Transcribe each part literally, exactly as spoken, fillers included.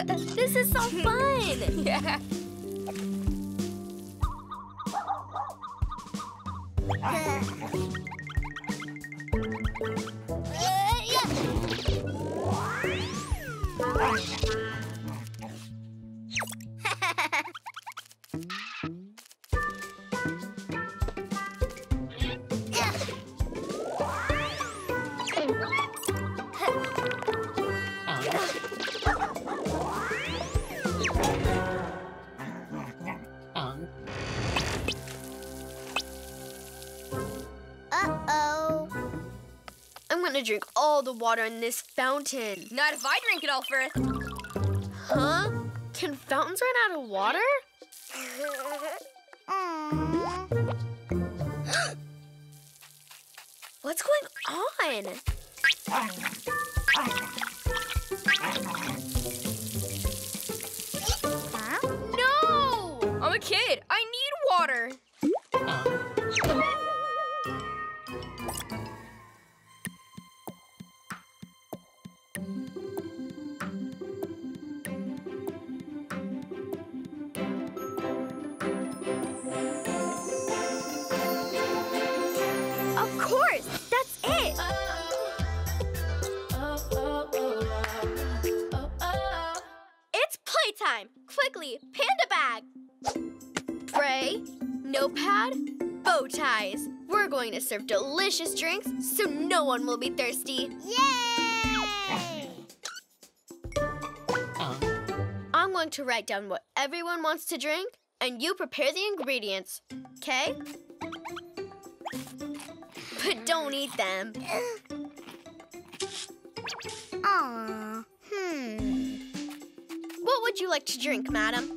Uh, this is so fun! Yeah. Uh. Uh, yeah. Drink all the water in this fountain. Not if I drink it all first. Huh? Can fountains run out of water? What's going on? No! I'm a kid. I need water. Panda bag! Spray, notepad, bow ties. We're going to serve delicious drinks so no one will be thirsty. Yay! I'm going to write down what everyone wants to drink and you prepare the ingredients, okay? But don't eat them. Aw, hmm. What would you like to drink, madam?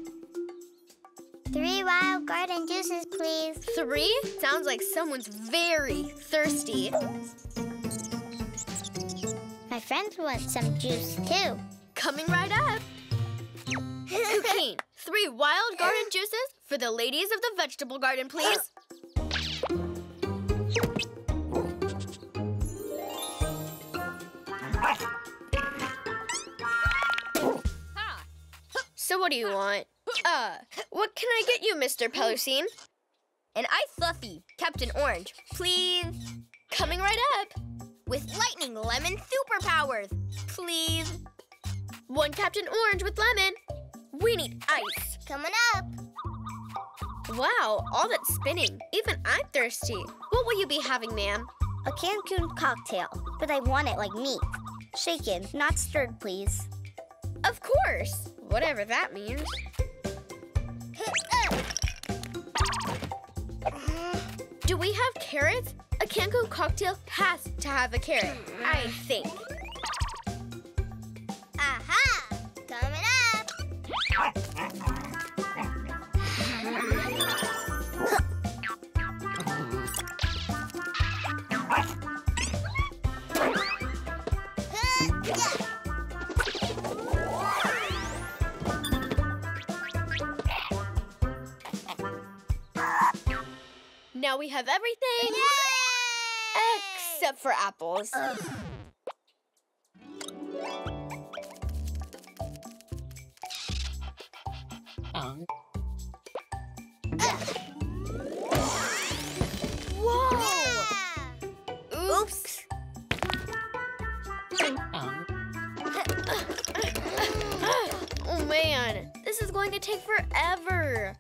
Three wild garden juices, please. Three? Sounds like someone's very thirsty. My friends want some juice, too. Coming right up. Cuquín, three wild garden juices for the ladies of the vegetable garden, please. So what do you want? Uh, what can I get you, Mister Pelusine? An ice fluffy, Captain Orange, please. Coming right up. With lightning lemon superpowers, please. One Captain Orange with lemon. We need ice. Coming up. Wow, all that spinning. Even I'm thirsty. What will you be having, ma'am? A Cancun cocktail, but I want it like meat. Shaken, not stirred, please. Of course. Whatever that means. Do we have carrots? A Cancun cocktail has to have a carrot, I think. Aha! Coming up! Now we have everything. Yay! Except for apples. Ugh. Um. Ugh. Whoa! Yeah. Oops. Um. Oh man, this is going to take forever.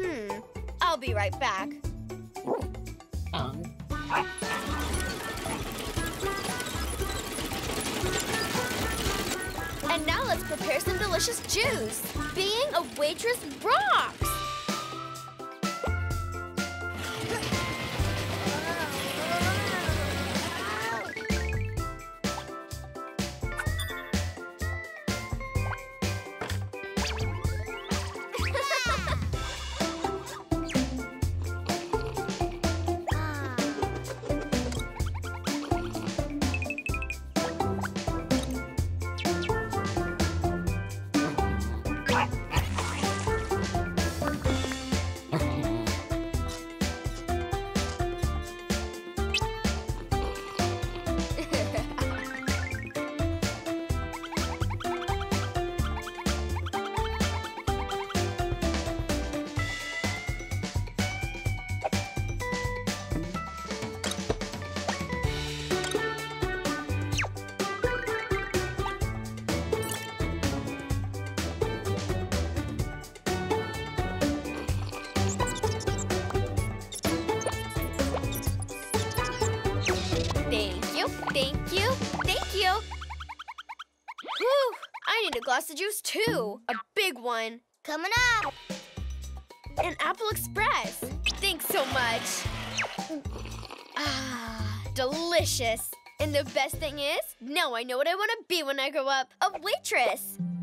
Hmm. I'll be right back. Um. And now let's prepare some delicious juice. Being a waitress rocks! Thank you. Thank you. Whew. I need a glass of juice, too. A big one. Coming up. An Apple Express. Thanks so much. Ah, delicious. And the best thing is, now I know what I want to be when I grow up. A waitress.